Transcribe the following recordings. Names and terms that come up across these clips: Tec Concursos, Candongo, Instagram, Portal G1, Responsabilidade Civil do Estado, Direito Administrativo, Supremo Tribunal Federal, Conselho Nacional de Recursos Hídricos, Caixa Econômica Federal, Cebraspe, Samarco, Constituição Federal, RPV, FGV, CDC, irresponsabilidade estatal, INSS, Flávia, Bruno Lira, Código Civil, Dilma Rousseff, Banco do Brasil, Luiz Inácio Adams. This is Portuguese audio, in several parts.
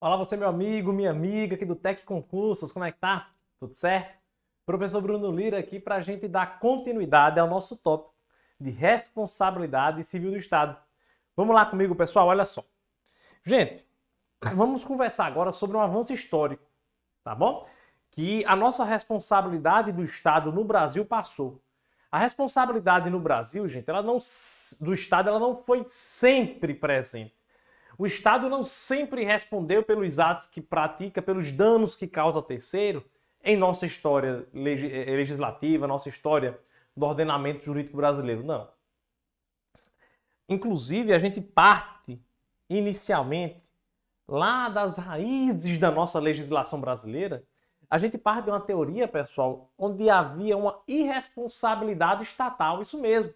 Olá você, meu amigo, minha amiga aqui do Tec Concursos, como é que tá? Tudo certo? Professor Bruno Lira aqui para a gente dar continuidade ao nosso tópico de responsabilidade civil do Estado. Vamos lá comigo, pessoal, olha só. Gente, vamos conversar agora sobre um avanço histórico, tá bom? Que a nossa responsabilidade do Estado no Brasil passou. A responsabilidade no Brasil, gente, do Estado, ela não foi sempre presente. O Estado não sempre respondeu pelos atos que pratica, pelos danos que causa a terceiro em nossa história legislativa, nossa história do ordenamento jurídico brasileiro, não. Inclusive, a gente parte inicialmente lá das raízes da nossa legislação brasileira. A gente parte de uma teoria, pessoal, onde havia uma irresponsabilidade estatal, isso mesmo.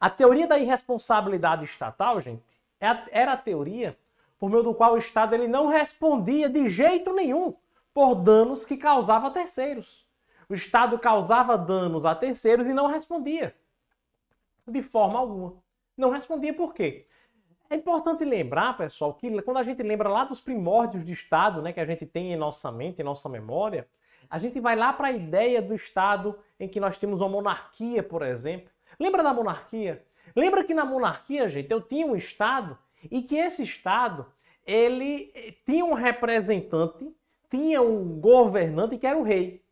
A teoria da irresponsabilidade estatal, gente, era a teoria por meio do qual o Estado ele não respondia de jeito nenhum por danos que causava a terceiros. O Estado causava danos a terceiros e não respondia, de forma alguma. Não respondia por quê? É importante lembrar, pessoal, que quando a gente lembra lá dos primórdios do Estado, né, que a gente tem em nossa mente, em nossa memória, a gente vai lá para a ideia do Estado em que nós temos uma monarquia, por exemplo. Lembra da monarquia? Lembra que na monarquia, gente, eu tinha um Estado e que esse Estado, ele tinha um representante, tinha um governante que era o rei.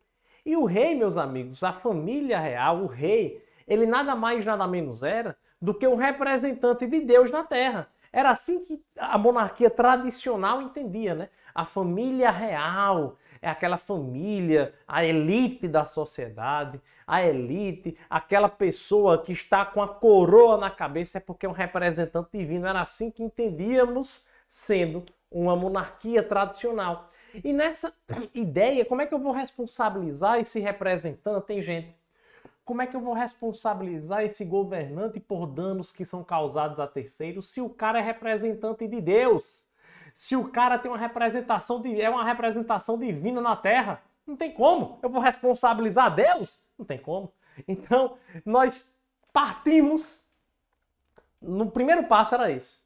E o rei, meus amigos, a família real, o rei, ele nada mais nada menos era do que um representante de Deus na Terra. Era assim que a monarquia tradicional entendia, né? A família real é aquela família, a elite da sociedade, a elite, aquela pessoa que está com a coroa na cabeça é porque é um representante divino. Era assim que entendíamos sendo uma monarquia tradicional. E nessa ideia, como é que eu vou responsabilizar esse representante, hein, gente? Como é que eu vou responsabilizar esse governante por danos que são causados a terceiros se o cara é representante de Deus? Se o cara tem uma representação, é uma representação divina na Terra? Não tem como. Eu vou responsabilizar Deus? Não tem como. Então, nós partimos... No primeiro passo era esse.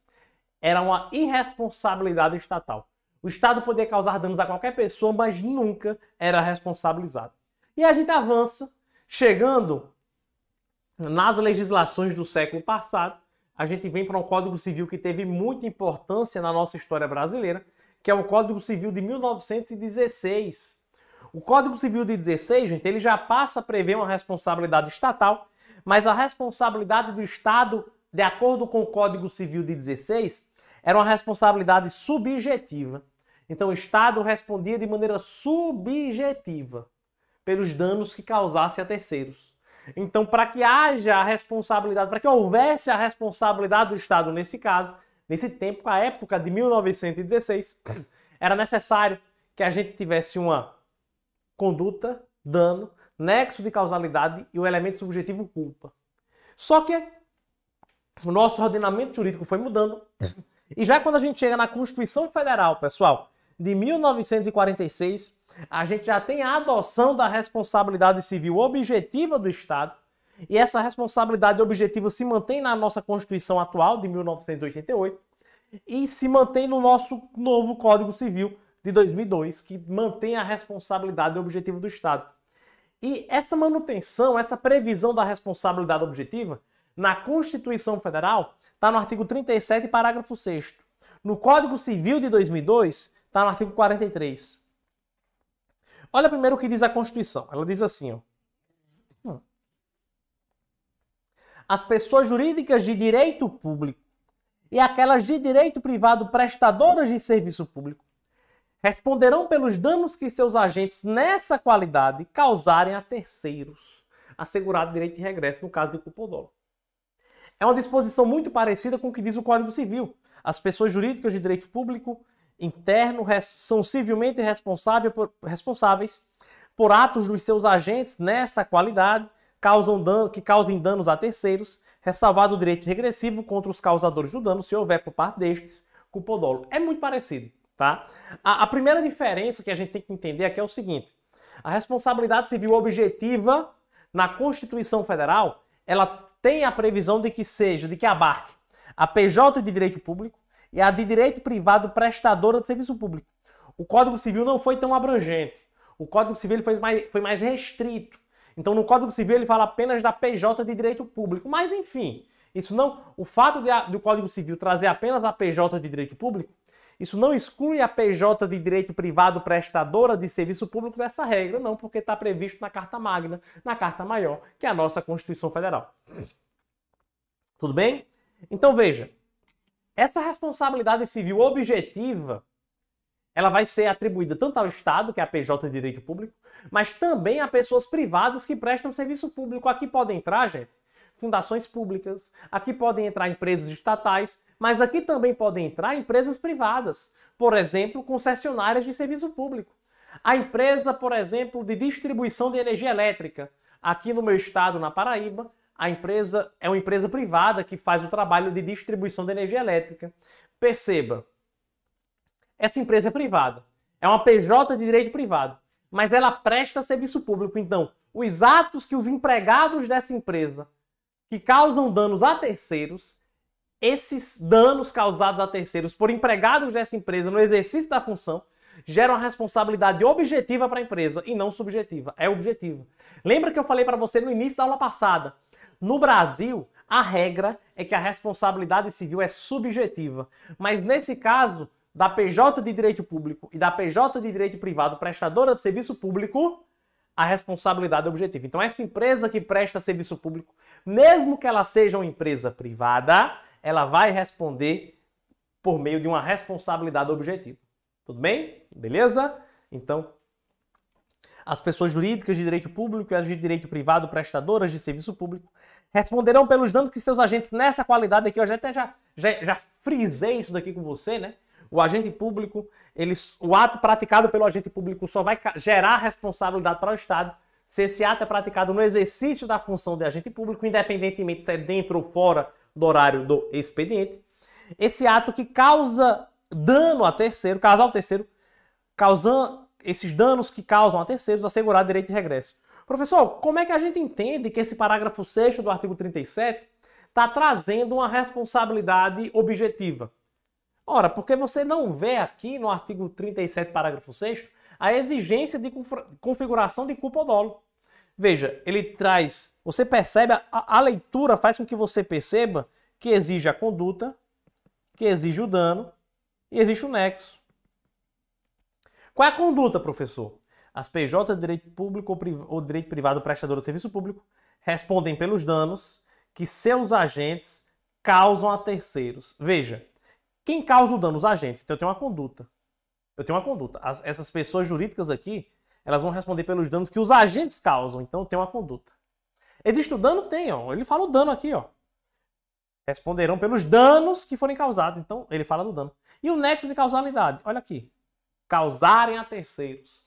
Era uma irresponsabilidade estatal. O Estado podia causar danos a qualquer pessoa, mas nunca era responsabilizado. E a gente avança... Chegando nas legislações do século passado, a gente vem para um Código Civil que teve muita importância na nossa história brasileira, que é o Código Civil de 1916. O Código Civil de 16, gente, ele já passa a prever uma responsabilidade estatal, mas a responsabilidade do Estado, de acordo com o Código Civil de 16, era uma responsabilidade subjetiva. Então o Estado respondia de maneira subjetiva pelos danos que causasse a terceiros. Então, para que haja a responsabilidade, para que houvesse a responsabilidade do Estado nesse caso, nesse tempo, a época de 1916, era necessário que a gente tivesse uma conduta, dano, nexo de causalidade e o elemento subjetivo culpa. Só que o nosso ordenamento jurídico foi mudando. E já quando a gente chega na Constituição Federal, pessoal, de 1946, a gente já tem a adoção da responsabilidade civil objetiva do Estado, e essa responsabilidade objetiva se mantém na nossa Constituição atual, de 1988, e se mantém no nosso novo Código Civil de 2002, que mantém a responsabilidade objetiva do Estado. E essa manutenção, essa previsão da responsabilidade objetiva, na Constituição Federal, está no artigo 37, parágrafo 6º. No Código Civil de 2002, está no artigo 43. Olha primeiro o que diz a Constituição. Ela diz assim, ó. As pessoas jurídicas de direito público e aquelas de direito privado prestadoras de serviço público responderão pelos danos que seus agentes nessa qualidade causarem a terceiros, assegurado direito de regresso no caso de culpa ou dolo. É uma disposição muito parecida com o que diz o Código Civil. As pessoas jurídicas de direito público interno são civilmente responsáveis por atos dos seus agentes nessa qualidade que causem danos a terceiros, ressalvado o direito regressivo contra os causadores do dano, se houver por parte destes, culpa ou dolo. É muito parecido, tá? A primeira diferença que a gente tem que entender aqui é o seguinte: a responsabilidade civil objetiva na Constituição Federal, ela tem a previsão de que abarque a PJ de direito público e a de direito privado prestadora de serviço público. O Código Civil não foi tão abrangente. O Código Civil ele foi mais restrito. Então, no Código Civil ele fala apenas da PJ de direito público. Mas, enfim, isso não, o fato do Código Civil trazer apenas a PJ de direito público, isso não exclui a PJ de direito privado prestadora de serviço público dessa regra, não, porque está previsto na Carta Magna, na Carta Maior, que é a nossa Constituição Federal. Tudo bem? Então veja, essa responsabilidade civil objetiva, ela vai ser atribuída tanto ao Estado, que é a PJ de direito público, mas também a pessoas privadas que prestam serviço público. Aqui podem entrar, gente, fundações públicas, aqui podem entrar empresas estatais, mas aqui também podem entrar empresas privadas, por exemplo, concessionárias de serviço público. A empresa, por exemplo, de distribuição de energia elétrica, aqui no meu estado, na Paraíba, a empresa é uma empresa privada que faz o trabalho de distribuição de energia elétrica. Perceba, essa empresa é privada, é uma PJ de direito privado, mas ela presta serviço público. Então, os atos que os empregados dessa empresa que causam danos a terceiros, esses danos causados a terceiros por empregados dessa empresa no exercício da função, geram a responsabilidade objetiva para a empresa e não subjetiva, é objetiva. Lembra que eu falei para você no início da aula passada? No Brasil, a regra é que a responsabilidade civil é subjetiva, mas nesse caso da PJ de direito público e da PJ de direito privado prestadora de serviço público, a responsabilidade objetiva. Então, essa empresa que presta serviço público, mesmo que ela seja uma empresa privada, ela vai responder por meio de uma responsabilidade objetiva. Tudo bem? Beleza? Então, as pessoas jurídicas de direito público e as de direito privado prestadoras de serviço público responderão pelos danos que seus agentes nessa qualidade aqui, eu já frisei isso daqui com você, né? O agente público, o ato praticado pelo agente público só vai gerar responsabilidade para o Estado se esse ato é praticado no exercício da função de agente público, independentemente se é dentro ou fora do horário do expediente. Esse ato que causa dano a terceiro, esses danos que causam a terceiros, assegurar direito de regresso. Professor, como é que a gente entende que esse parágrafo 6º do artigo 37 está trazendo uma responsabilidade objetiva? Ora, porque você não vê aqui no artigo 37, parágrafo 6º, a exigência de configuração de culpa ou dolo. Veja, ele traz, você percebe, a leitura faz com que você perceba que exige a conduta, que exige o dano e existe o nexo. Qual é a conduta, professor? As PJ de direito público ou direito privado prestador de serviço público respondem pelos danos que seus agentes causam a terceiros. Veja, quem causa o dano? Os agentes. Então eu tenho uma conduta. Essas pessoas jurídicas aqui, elas vão responder pelos danos que os agentes causam. Então eu tenho uma conduta. Existe o dano? Tem, ó. Ele fala o dano aqui, ó. Responderão pelos danos que forem causados. Então ele fala do dano. E o nexo de causalidade? Olha aqui. Causarem a terceiros.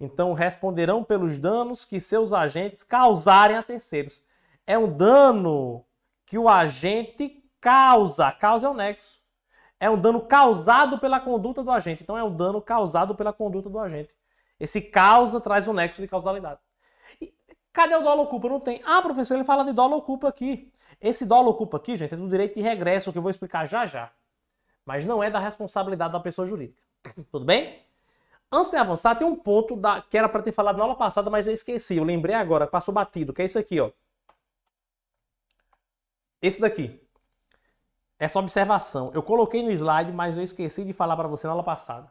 Então responderão pelos danos que seus agentes causarem a terceiros. É um dano que o agente causa. Causa é o nexo. É um dano causado pela conduta do agente. Então é um dano causado pela conduta do agente. Esse causa traz um nexo de causalidade. E cadê o dolo ou culpa? Não tem. Ah, professor, ele fala de dolo ou culpa aqui. Esse dolo ou culpa aqui, gente, é do direito de regresso, que eu vou explicar já já. Mas não é da responsabilidade da pessoa jurídica. Tudo bem? Antes de avançar, tem um ponto que era para ter falado na aula passada, mas eu esqueci. Eu lembrei agora, passou batido, que é isso aqui, ó. Esse daqui. Essa observação, eu coloquei no slide, mas eu esqueci de falar para você na aula passada.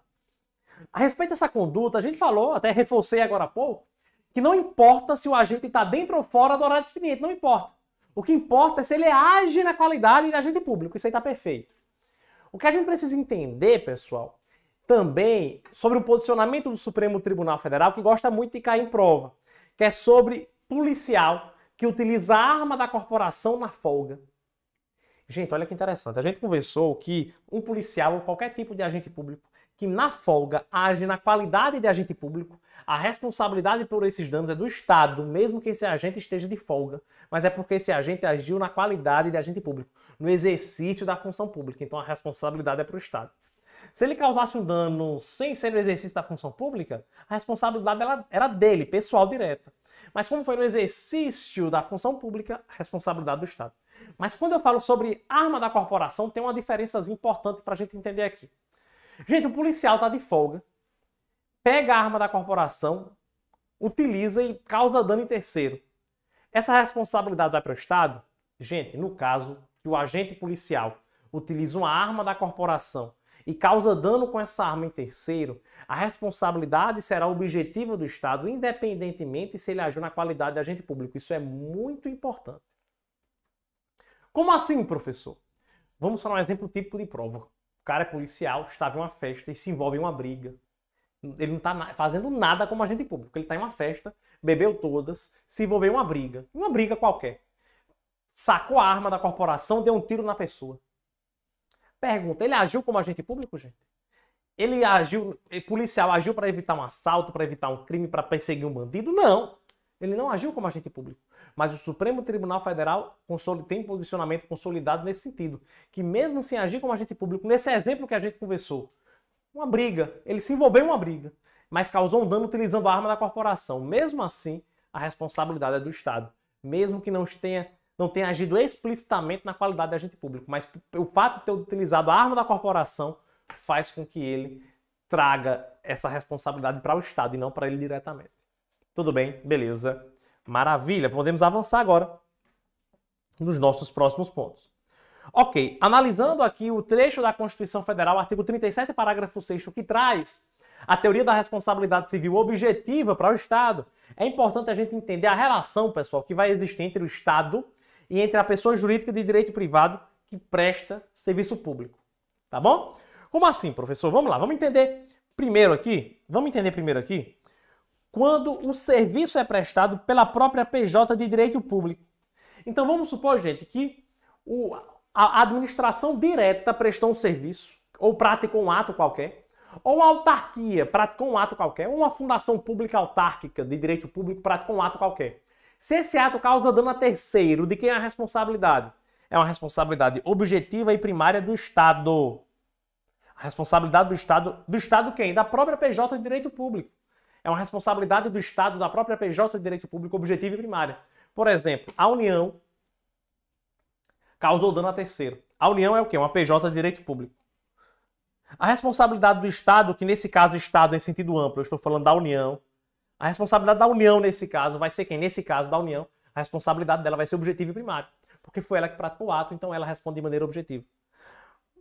A respeito dessa conduta, a gente falou, até reforcei agora há pouco, que não importa se o agente está dentro ou fora do horário de expediente, não importa. O que importa é se ele age na qualidade de agente público, isso aí está perfeito. O que a gente precisa entender, pessoal, também sobre o posicionamento do Supremo Tribunal Federal, que gosta muito de cair em prova, que é sobre policial que utiliza a arma da corporação na folga. Gente, olha que interessante. A gente conversou que um policial ou qualquer tipo de agente público que na folga age na qualidade de agente público, a responsabilidade por esses danos é do Estado, mesmo que esse agente esteja de folga. Mas é porque esse agente agiu na qualidade de agente público, no exercício da função pública. Então a responsabilidade é para o Estado. Se ele causasse um dano sem ser no exercício da função pública, a responsabilidade era dele, pessoal, direta. Mas como foi no exercício da função pública, a responsabilidade do Estado. Mas quando eu falo sobre arma da corporação, tem uma diferençazinha importante para a gente entender aqui. Gente, o policial está de folga, pega a arma da corporação, utiliza e causa dano em terceiro. Essa responsabilidade vai para o Estado? Gente, no caso que o agente policial utiliza uma arma da corporação e causa dano com essa arma em terceiro, a responsabilidade será objetiva do Estado, independentemente se ele agiu na qualidade de agente público. Isso é muito importante. Como assim, professor? Vamos falar um exemplo típico de prova. O cara é policial, estava em uma festa e se envolve em uma briga. Ele não está fazendo nada como agente público. Ele está em uma festa, bebeu todas, se envolveu em uma briga qualquer. Sacou a arma da corporação, deu um tiro na pessoa. Pergunta, ele agiu como agente público, gente? Ele agiu, policial agiu para evitar um assalto, para evitar um crime, para perseguir um bandido? Não. Ele não agiu como agente público. Mas o Supremo Tribunal Federal tem posicionamento consolidado nesse sentido. Que mesmo sem agir como agente público, nesse exemplo que a gente conversou, uma briga, ele se envolveu em uma briga, mas causou um dano utilizando a arma da corporação. Mesmo assim, a responsabilidade é do Estado. Mesmo que não tenha agido explicitamente na qualidade de agente público, mas o fato de ter utilizado a arma da corporação faz com que ele traga essa responsabilidade para o Estado e não para ele diretamente. Tudo bem? Beleza. Maravilha. Podemos avançar agora nos nossos próximos pontos. Ok, analisando aqui o trecho da Constituição Federal, artigo 37, parágrafo 6º, que traz a teoria da responsabilidade civil objetiva para o Estado, é importante a gente entender a relação, pessoal, que vai existir entre o Estado e entre a pessoa jurídica de direito privado que presta serviço público. Tá bom? Como assim, professor? Vamos lá, vamos entender primeiro aqui, quando o serviço é prestado pela própria PJ de direito público. Então vamos supor, gente, que a administração direta prestou um serviço, ou praticou um ato qualquer, ou a autarquia praticou um ato qualquer, ou uma fundação pública autárquica de direito público praticou um ato qualquer. Se esse ato causa dano a terceiro, de quem é a responsabilidade? É uma responsabilidade objetiva e primária do Estado. A responsabilidade do Estado quem? Da própria PJ de direito público. É uma responsabilidade do Estado, da própria PJ de direito público, objetiva e primária. Por exemplo, a União causou dano a terceiro. A União é o quê? Uma PJ de direito público. A responsabilidade do Estado, que nesse caso Estado em sentido amplo, eu estou falando da União. A responsabilidade da União nesse caso vai ser quem? Nesse caso da União, a responsabilidade dela vai ser objetiva e primária. Porque foi ela que praticou o ato, então ela responde de maneira objetiva.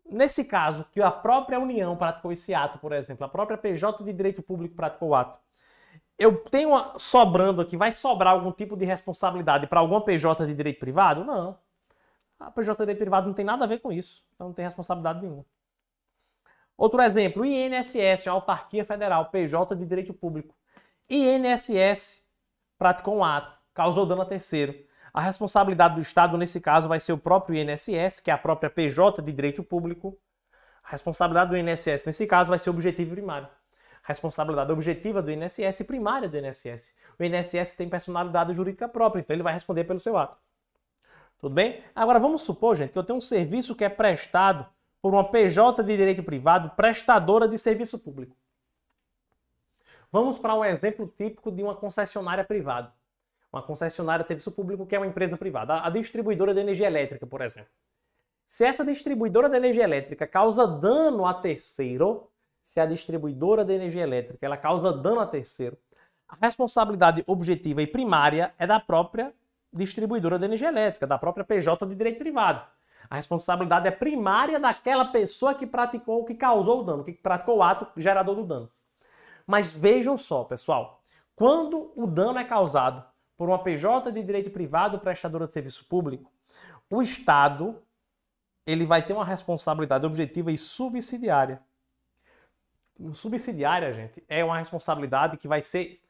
Nesse caso, que a própria União praticou esse ato, por exemplo, a própria PJ de direito público praticou o ato, eu tenho sobrando aqui, vai sobrar algum tipo de responsabilidade para alguma PJ de direito privado? Não. A PJ privada não tem nada a ver com isso, então não tem responsabilidade nenhuma. Outro exemplo, o INSS, a autarquia federal, PJ de direito público. INSS praticou um ato, causou dano a terceiro. A responsabilidade do Estado, nesse caso, vai ser o próprio INSS, que é a própria PJ de direito público. A responsabilidade do INSS, nesse caso, vai ser objetiva e primária. A responsabilidade objetiva do INSS e primária do INSS. O INSS tem personalidade jurídica própria, então ele vai responder pelo seu ato. Tudo bem? Agora vamos supor, gente, que eu tenho um serviço que é prestado por uma PJ de direito privado, prestadora de serviço público. Vamos para um exemplo típico de uma concessionária privada. Uma concessionária de serviço público que é uma empresa privada. A distribuidora de energia elétrica, por exemplo. Se essa distribuidora de energia elétrica causa dano a terceiro, a responsabilidade objetiva e primária é da própria distribuidora de energia elétrica, da própria PJ de direito privado. A responsabilidade é primária daquela pessoa que praticou, que causou o dano, que praticou o ato gerador do dano. Mas vejam só, pessoal, quando o dano é causado por uma PJ de direito privado prestadora de serviço público, o Estado ele vai ter uma responsabilidade objetiva e subsidiária. Subsidiária, gente, é uma responsabilidade que vai ser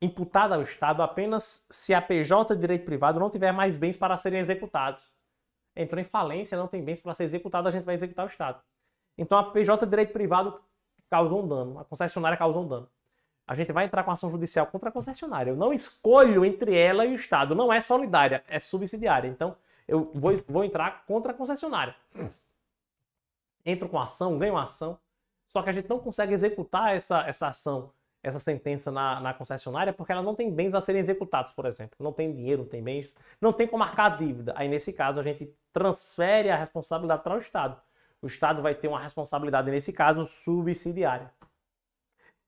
imputada ao Estado apenas se a PJ de direito privado não tiver mais bens para serem executados. Entrou em falência, não tem bens para ser executado, a gente vai executar o Estado. Então a PJ de direito privado causou um dano, a concessionária causou um dano. A gente vai entrar com ação judicial contra a concessionária. Eu não escolho entre ela e o Estado, não é solidária, é subsidiária. Então eu vou entrar contra a concessionária. Entro com ação, ganho ação. só que a gente não consegue executar essa ação, essa sentença na concessionária, porque ela não tem bens a serem executados, por exemplo. Não tem dinheiro, não tem bens, não tem como marcar a dívida. Aí, nesse caso, a gente transfere a responsabilidade para o Estado. O Estado vai ter uma responsabilidade, nesse caso, subsidiária.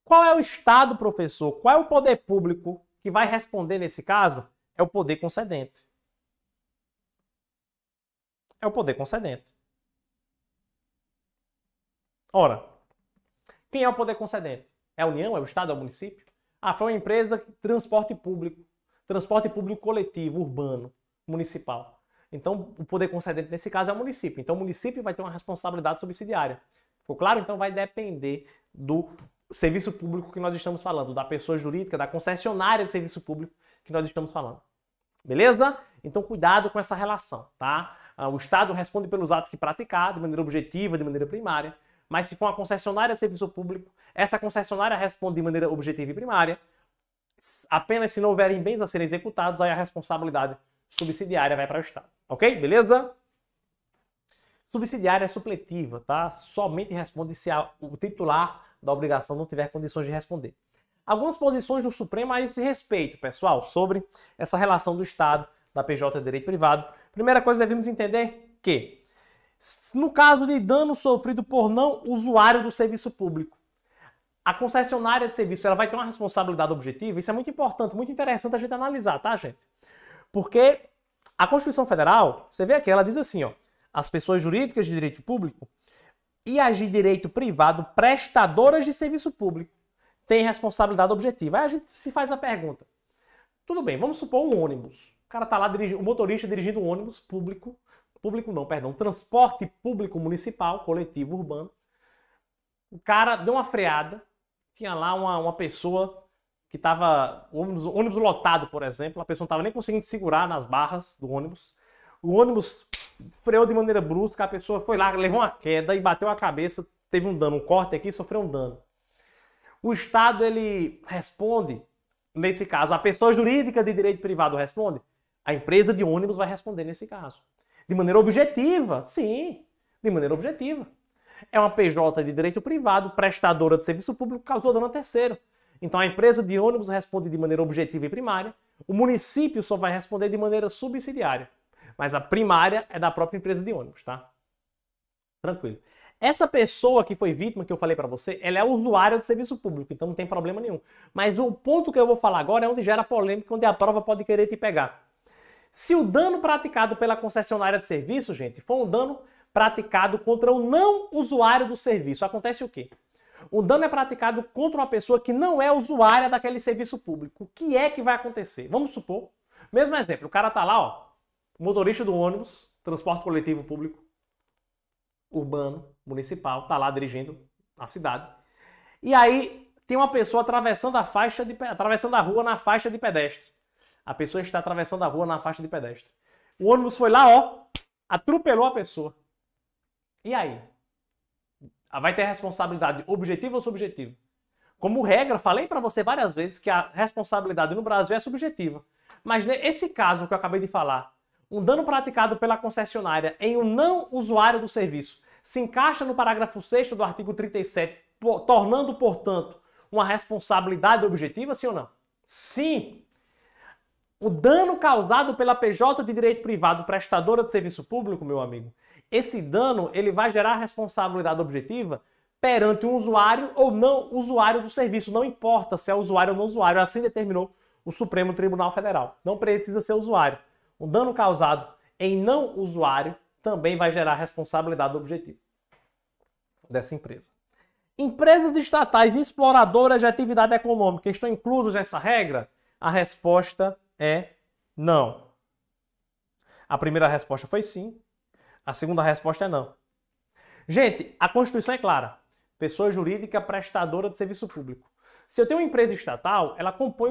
Qual é o Estado, professor? Qual é o poder público que vai responder nesse caso? É o poder concedente. É o poder concedente. Ora, quem é o poder concedente? É a União? É o Estado? É o município? Ah, foi uma empresa de transporte público coletivo, urbano, municipal. Então, o poder concedente nesse caso é o município. Então, o município vai ter uma responsabilidade subsidiária. Ficou claro? Então, vai depender do serviço público que nós estamos falando, da pessoa jurídica, da concessionária de serviço público que nós estamos falando. Beleza? Então, cuidado com essa relação, tá? O Estado responde pelos atos que praticar, de maneira objetiva, de maneira primária. Mas se for uma concessionária de serviço público, essa concessionária responde de maneira objetiva e primária. Apenas se não houverem bens a serem executados, aí a responsabilidade subsidiária vai para o Estado. Ok? Beleza? Subsidiária é supletiva, tá? Somente responde se o titular da obrigação não tiver condições de responder. Algumas posições do Supremo a esse respeito, pessoal, sobre essa relação do Estado, da PJ e direito privado. Primeira coisa, devemos entender que, no caso de dano sofrido por não usuário do serviço público, a concessionária de serviço ela vai ter uma responsabilidade objetiva. Isso é muito importante, muito interessante a gente analisar, tá, gente? Porque a Constituição Federal, você vê aqui, ela diz assim, ó, as pessoas jurídicas de direito público e as de direito privado, prestadoras de serviço público, têm responsabilidade objetiva. Aí a gente se faz a pergunta, tudo bem, vamos supor um ônibus. O cara tá lá, o motorista dirigindo um ônibus transporte público municipal, coletivo, urbano. O cara deu uma freada, tinha lá uma pessoa que estava, ônibus lotado, por exemplo, a pessoa não estava nem conseguindo segurar nas barras do ônibus. O ônibus freou de maneira brusca, a pessoa foi lá, levou uma queda e bateu a cabeça, teve um dano, um corte aqui, sofreu um dano. O Estado, ele responde, nesse caso, a pessoa jurídica de direito privado responde, a empresa de ônibus vai responder nesse caso. De maneira objetiva, sim, de maneira objetiva. É uma PJ de direito privado, prestadora de serviço público, causou dano a terceiro. Então a empresa de ônibus responde de maneira objetiva e primária, o município só vai responder de maneira subsidiária. Mas a primária é da própria empresa de ônibus, tá? Tranquilo. Essa pessoa que foi vítima, que eu falei para você, ela é usuária do serviço público, então não tem problema nenhum. Mas o ponto que eu vou falar agora é onde gera polêmica, onde a prova pode querer te pegar. Se o dano praticado pela concessionária de serviço, gente, for um dano praticado contra o não usuário do serviço, acontece o quê? O dano é praticado contra uma pessoa que não é usuária daquele serviço público. O que é que vai acontecer? Vamos supor, mesmo exemplo, o cara tá lá, ó, motorista do ônibus, transporte coletivo público, urbano, municipal, tá lá dirigindo a cidade. E aí tem uma pessoa atravessando a rua na faixa de pedestre. A pessoa está atravessando a rua na faixa de pedestre. O ônibus foi lá, ó, atropelou a pessoa. E aí? Vai ter responsabilidade objetiva ou subjetiva? Como regra, falei para você várias vezes que a responsabilidade no Brasil é subjetiva. Mas nesse caso que eu acabei de falar, um dano praticado pela concessionária em um não usuário do serviço se encaixa no parágrafo 6º do artigo 37, tornando, portanto, uma responsabilidade objetiva, sim ou não? Sim! O dano causado pela PJ de direito privado, prestadora de serviço público, meu amigo, esse dano ele vai gerar responsabilidade objetiva perante um usuário ou não usuário do serviço. Não importa se é usuário ou não usuário, assim determinou o Supremo Tribunal Federal. Não precisa ser usuário. O dano causado em não usuário também vai gerar responsabilidade objetiva dessa empresa. Empresas estatais exploradoras de atividade econômica estão inclusas nessa regra? A resposta é não. A primeira resposta foi sim. A segunda resposta é não. Gente, a Constituição é clara. Pessoa jurídica prestadora de serviço público. Se eu tenho uma empresa estatal, ela compõe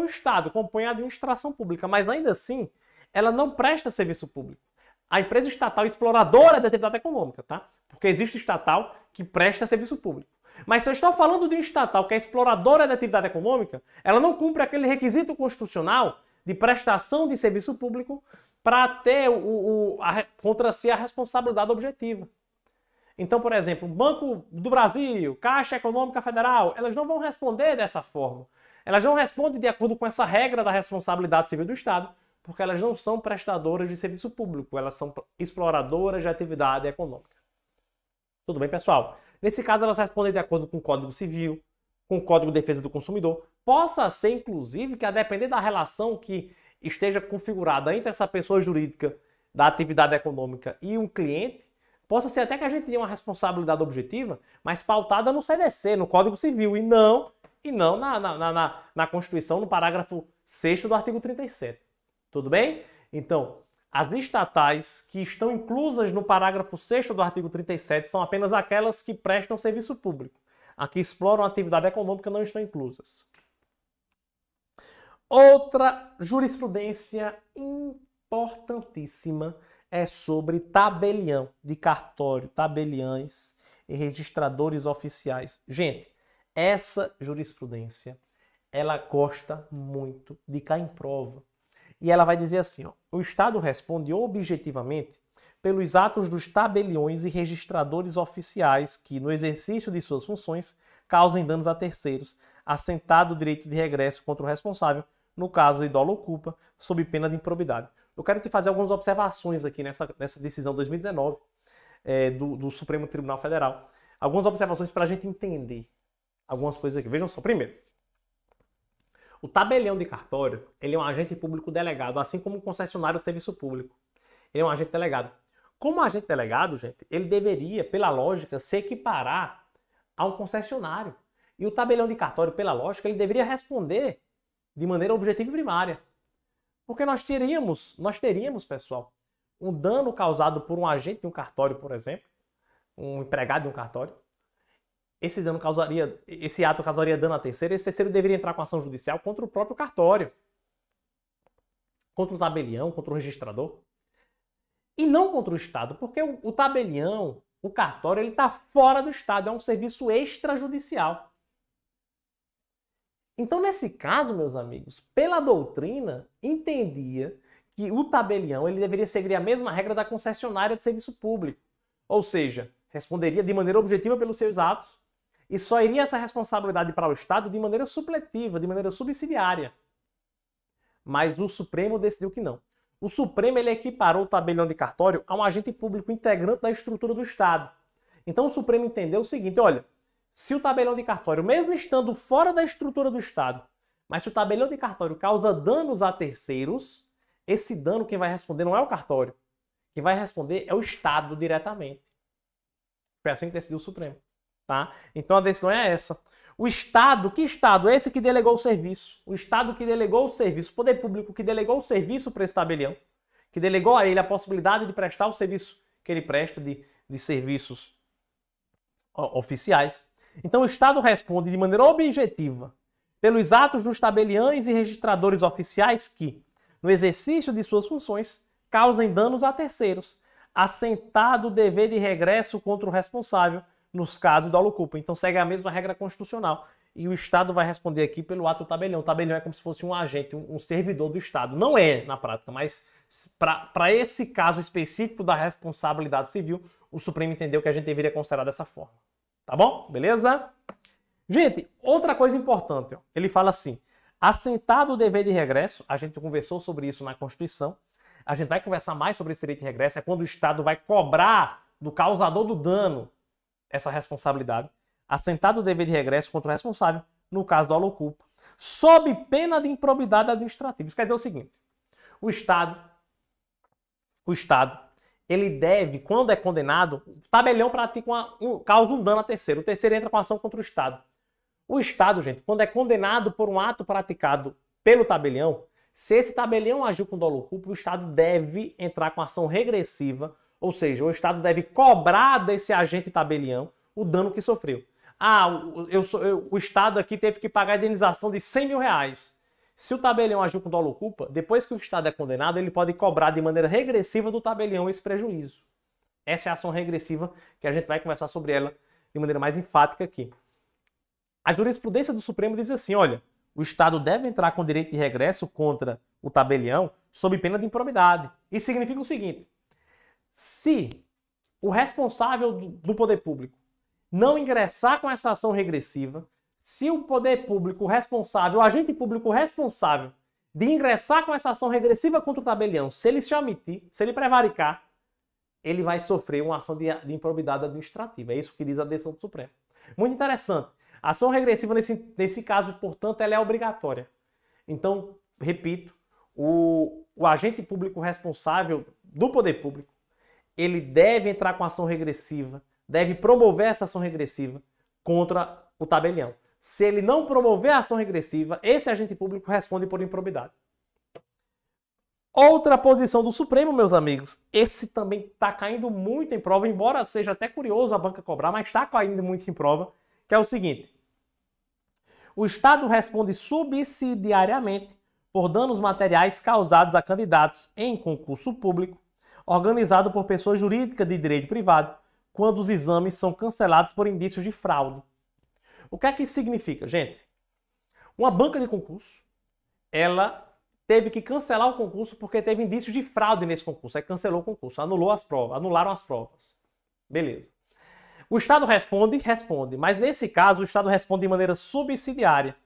o Estado, compõe a administração pública, mas ainda assim, ela não presta serviço público. A empresa estatal é exploradora da atividade econômica, tá? Porque existe estatal que presta serviço público. Mas se eu estou falando de um estatal que é exploradora da atividade econômica, ela não cumpre aquele requisito constitucional de prestação de serviço público para ter contra si a responsabilidade objetiva. Então, por exemplo, o Banco do Brasil, Caixa Econômica Federal, elas não vão responder dessa forma. Elas não respondem de acordo com essa regra da responsabilidade civil do Estado, porque elas não são prestadoras de serviço público, elas são exploradoras de atividade econômica. Tudo bem, pessoal? Nesse caso, elas respondem de acordo com o Código Civil, com o Código de Defesa do Consumidor. Possa ser, inclusive, que a depender da relação que esteja configurada entre essa pessoa jurídica da atividade econômica e um cliente, possa ser até que a gente tenha uma responsabilidade objetiva, mas pautada no CDC, no Código Civil, e não na Constituição, no parágrafo 6º do artigo 37. Tudo bem? Então, as estatais que estão inclusas no parágrafo 6º do artigo 37 são apenas aquelas que prestam serviço público. A que exploram a atividade econômica não estão inclusas. Outra jurisprudência importantíssima é sobre tabelião de cartório, tabeliães e registradores oficiais. Gente, essa jurisprudência, ela gosta muito de cair em prova. E ela vai dizer assim, ó, o Estado responde objetivamente pelos atos dos tabeliões e registradores oficiais que, no exercício de suas funções, causem danos a terceiros, assentado o direito de regresso contra o responsável, no caso de dolo ou culpa, sob pena de improbidade. Eu quero te fazer algumas observações aqui nessa decisão 2019 do Supremo Tribunal Federal. Algumas observações para a gente entender algumas coisas aqui. Vejam só. Primeiro, o tabelião de cartório, ele é um agente público delegado, assim como o concessionário de serviço público. Ele é um agente delegado. Como agente delegado, gente, ele deveria, pela lógica, se equiparar a um concessionário. E o tabelião de cartório, pela lógica, ele deveria responder de maneira objetiva e primária. Porque nós teríamos, pessoal, um dano causado por um agente de um cartório, por exemplo, um empregado de um cartório. Esse ato causaria dano a terceiro, esse terceiro deveria entrar com ação judicial contra o próprio cartório, contra o tabelião, contra o registrador, e não contra o Estado, porque o tabelião, o cartório, ele está fora do Estado, é um serviço extrajudicial. Então, nesse caso, meus amigos, pela doutrina, entendia que o tabelião ele deveria seguir a mesma regra da concessionária de serviço público, ou seja, responderia de maneira objetiva pelos seus atos, e só iria essa responsabilidade para o Estado de maneira supletiva, de maneira subsidiária. Mas o Supremo decidiu que não. O Supremo ele equiparou o tabelião de cartório a um agente público integrante da estrutura do Estado. Então o Supremo entendeu o seguinte, olha, se o tabelião de cartório, mesmo estando fora da estrutura do Estado, mas se o tabelião de cartório causa danos a terceiros, esse dano quem vai responder não é o cartório. Quem vai responder é o Estado diretamente. Foi assim que decidiu o Supremo. Tá? Então a decisão é essa. O Estado, que Estado? Esse que delegou o serviço. O Estado que delegou o serviço, o poder público que delegou o serviço para esse tabelião, que delegou a ele a possibilidade de prestar o serviço que ele presta de serviços oficiais. Então o Estado responde de maneira objetiva pelos atos dos tabeliães e registradores oficiais que, no exercício de suas funções, causem danos a terceiros, assentado o dever de regresso contra o responsável nos casos de dolo culpa. Então segue a mesma regra constitucional. E o Estado vai responder aqui pelo ato do tabelião. O tabelião é como se fosse um agente, um servidor do Estado. Não é na prática, mas para esse caso específico da responsabilidade civil, o Supremo entendeu que a gente deveria considerar dessa forma. Tá bom? Beleza? Gente, outra coisa importante. Ó. Ele fala assim, assentado o dever de regresso, a gente conversou sobre isso na Constituição, a gente vai conversar mais sobre esse direito de regresso, é quando o Estado vai cobrar do causador do dano essa responsabilidade, assentado o dever de regresso contra o responsável, no caso do dolo ou culpa, sob pena de improbidade administrativa. Isso quer dizer o seguinte, o Estado, ele deve, quando é condenado, o tabelião pratica causa um dano a terceiro, o terceiro entra com ação contra o Estado. O Estado, gente, quando é condenado por um ato praticado pelo tabelião, se esse tabelião agiu com dolo ou culpa, o Estado deve entrar com ação regressiva, ou seja, o Estado deve cobrar desse agente tabelião o dano que sofreu. Ah, o Estado aqui teve que pagar a indenização de 100 mil reais. Se o tabelião agiu com dolo ou culpa, depois que o Estado é condenado, ele pode cobrar de maneira regressiva do tabelião esse prejuízo. Essa é a ação regressiva que a gente vai conversar sobre ela de maneira mais enfática aqui. A jurisprudência do Supremo diz assim, olha, o Estado deve entrar com direito de regresso contra o tabelião sob pena de improbidade. Isso significa o seguinte, se o responsável do poder público não ingressar com essa ação regressiva, se o poder público responsável, o agente público responsável de ingressar com essa ação regressiva contra o tabelião, se ele se omitir, se ele prevaricar, ele vai sofrer uma ação de improbidade administrativa. É isso que diz a decisão do Supremo. Muito interessante. A ação regressiva, nesse caso, portanto, ela é obrigatória. Então, repito, o agente público responsável do poder público, ele deve entrar com ação regressiva, deve promover essa ação regressiva contra o tabelião. Se ele não promover a ação regressiva, esse agente público responde por improbidade. Outra posição do Supremo, meus amigos, esse também está caindo muito em prova, embora seja até curioso a banca cobrar, mas está caindo muito em prova, que é o seguinte: o Estado responde subsidiariamente por danos materiais causados a candidatos em concurso público organizado por pessoa jurídica de direito privado, quando os exames são cancelados por indícios de fraude. O que é que isso significa, gente? Uma banca de concurso, ela teve que cancelar o concurso porque teve indícios de fraude nesse concurso. Aí cancelou o concurso, anulou as provas, anularam as provas. Beleza. O Estado responde? Responde. Mas nesse caso, o Estado responde de maneira subsidiária,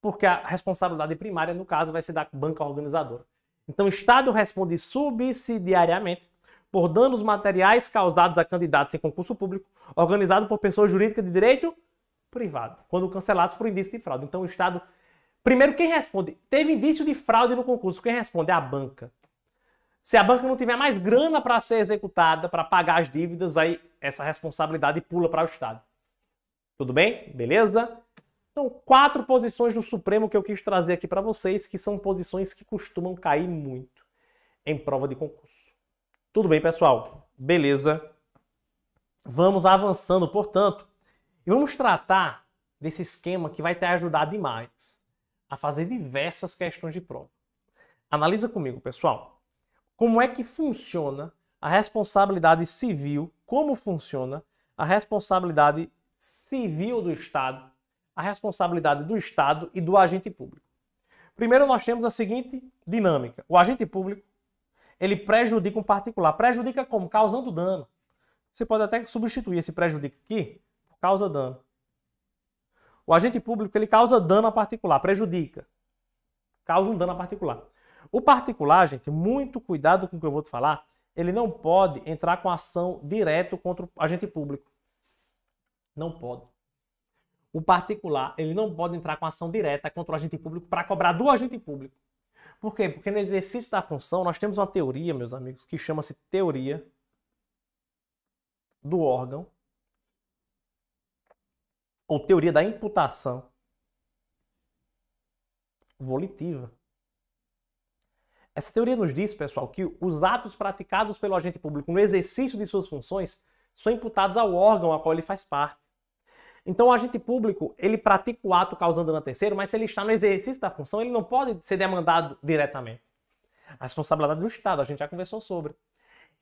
porque a responsabilidade primária, no caso, vai ser da banca organizadora. Então, o Estado responde subsidiariamente por danos materiais causados a candidatos em concurso público organizado por pessoa jurídica de direito privado, quando cancelados por indício de fraude. Então, o Estado... Primeiro, quem responde? Teve indício de fraude no concurso. Quem responde? A banca. Se a banca não tiver mais grana para ser executada, para pagar as dívidas, aí essa responsabilidade pula para o Estado. Tudo bem? Beleza? Então, 4 posições do Supremo que eu quis trazer aqui para vocês, que são posições que costumam cair muito em prova de concurso. Tudo bem, pessoal? Beleza? Vamos avançando, portanto, e vamos tratar desse esquema que vai te ajudar demais a fazer diversas questões de prova. Analisa comigo, pessoal. Como é que funciona a responsabilidade civil? Como funciona a responsabilidade civil do Estado? A responsabilidade do Estado e do agente público. Primeiro, nós temos a seguinte dinâmica. O agente público, ele prejudica um particular. Prejudica como? Causando dano. Você pode até substituir esse prejudica aqui por causa dano. O agente público, ele causa dano a particular, prejudica. Causa um dano a particular. O particular, gente, muito cuidado com o que eu vou te falar, ele não pode entrar com ação direta contra o agente público. Não pode. O particular, ele não pode entrar com ação direta contra o agente público para cobrar do agente público. Por quê? Porque no exercício da função, nós temos uma teoria, meus amigos, que chama-se teoria do órgão, ou teoria da imputação volitiva. Essa teoria nos diz, pessoal, que os atos praticados pelo agente público no exercício de suas funções são imputados ao órgão a qual ele faz parte. Então, o agente público, ele pratica o ato causando dano a terceiro, mas se ele está no exercício da função, ele não pode ser demandado diretamente. A responsabilidade do Estado, a gente já conversou sobre.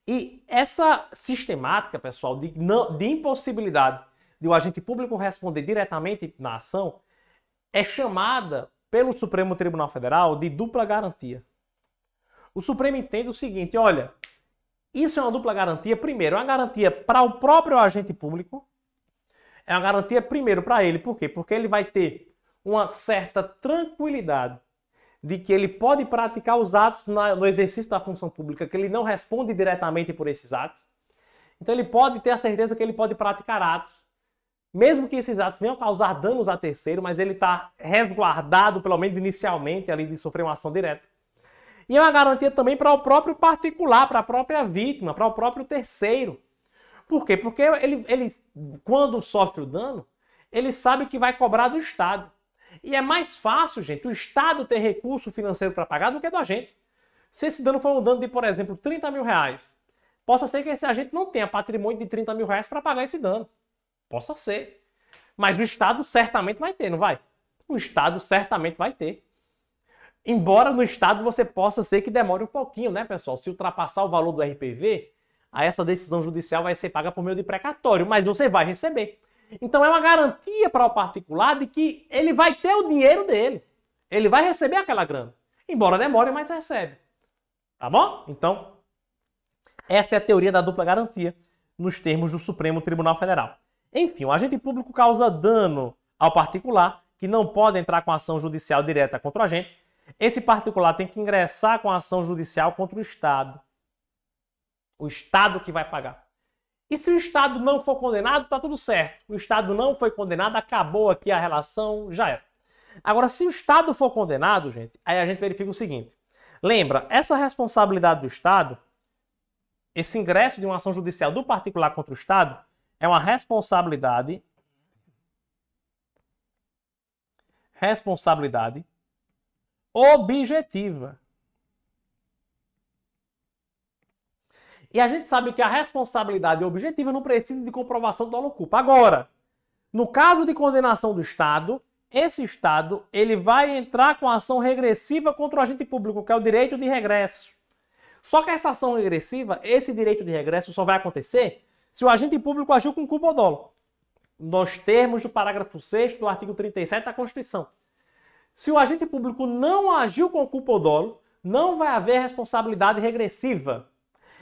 E essa sistemática, pessoal, de impossibilidade de o agente público responder diretamente na ação, é chamada pelo Supremo Tribunal Federal de dupla garantia. O Supremo entende o seguinte: olha, isso é uma dupla garantia. Primeiro, é uma garantia para o próprio agente público, é uma garantia primeiro para ele. Por quê? Porque ele vai ter uma certa tranquilidade de que ele pode praticar os atos no exercício da função pública, que ele não responde diretamente por esses atos. Então, ele pode ter a certeza que ele pode praticar atos, mesmo que esses atos venham causar danos a terceiro, mas ele está resguardado, pelo menos inicialmente, ali de sofrer uma ação direta. E é uma garantia também para o próprio particular, para a própria vítima, para o próprio terceiro. Por quê? Porque ele, quando sofre o dano, ele sabe que vai cobrar do Estado. E é mais fácil, gente, o Estado ter recurso financeiro para pagar do que do agente. Se esse dano for um dano de, por exemplo, 30 mil reais, possa ser que esse agente não tenha patrimônio de 30 mil reais para pagar esse dano. Possa ser. Mas o Estado certamente vai ter, não vai? O Estado certamente vai ter. Embora no Estado você possa ser que demore um pouquinho, né, pessoal? Se ultrapassar o valor do RPV, aí essa decisão judicial vai ser paga por meio de precatório, mas você vai receber. Então é uma garantia para o particular de que ele vai ter o dinheiro dele. Ele vai receber aquela grana. Embora demore, mas recebe. Tá bom? Então, Essa é a teoria da dupla garantia, nos termos do Supremo Tribunal Federal. Enfim, o agente público causa dano ao particular, que não pode entrar com ação judicial direta contra o agente. Esse particular tem que ingressar com ação judicial contra o Estado. O Estado que vai pagar. E se o Estado não for condenado, está tudo certo. O Estado não foi condenado, acabou aqui a relação, já era. Agora, se o Estado for condenado, gente, aí a gente verifica o seguinte. Lembra, essa responsabilidade do Estado, esse ingresso de uma ação judicial do particular contra o Estado, é uma responsabilidade objetiva. E a gente sabe que a responsabilidade objetiva não precisa de comprovação do dolo culpa. Agora, no caso de condenação do Estado, esse Estado ele vai entrar com ação regressiva contra o agente público, que é o direito de regresso. Só que essa ação regressiva, esse direito de regresso só vai acontecer se o agente público agiu com culpa ou dolo, nos termos do parágrafo 6º do artigo 37 da Constituição. Se o agente público não agiu com culpa ou dolo, não vai haver responsabilidade regressiva.